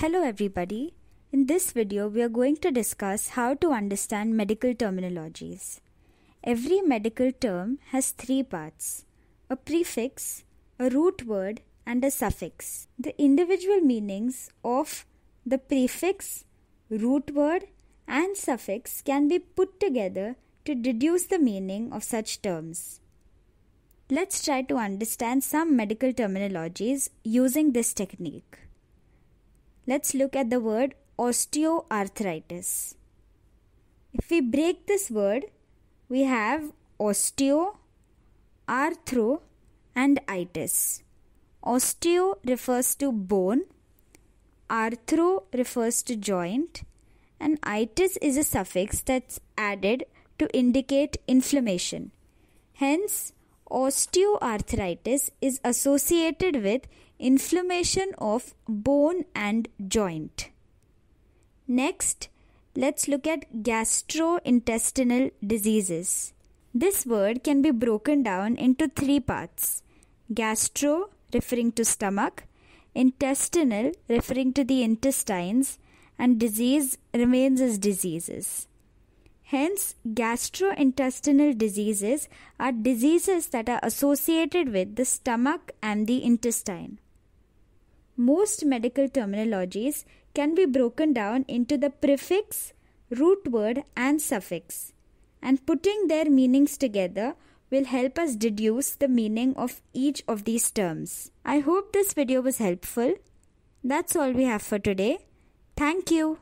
Hello everybody, in this video we are going to discuss how to understand medical terminologies. Every medical term has three parts, a prefix, a root word and a suffix. The individual meanings of the prefix, root word and suffix can be put together to deduce the meaning of such terms. Let's try to understand some medical terminologies using this technique. Let's look at the word osteoarthritis. If we break this word, we have osteo, arthro and itis. Osteo refers to bone, arthro refers to joint and itis is a suffix that's added to indicate inflammation. Hence, osteoarthritis is associated with inflammation of bone and joint. Next, let's look at gastrointestinal diseases. This word can be broken down into three parts. Gastro referring to stomach, intestinal referring to the intestines, and disease remains as diseases. Hence, gastrointestinal diseases are diseases that are associated with the stomach and the intestine. Most medical terminologies can be broken down into the prefix, root word and suffix, and putting their meanings together will help us deduce the meaning of each of these terms. I hope this video was helpful. That's all we have for today. Thank you.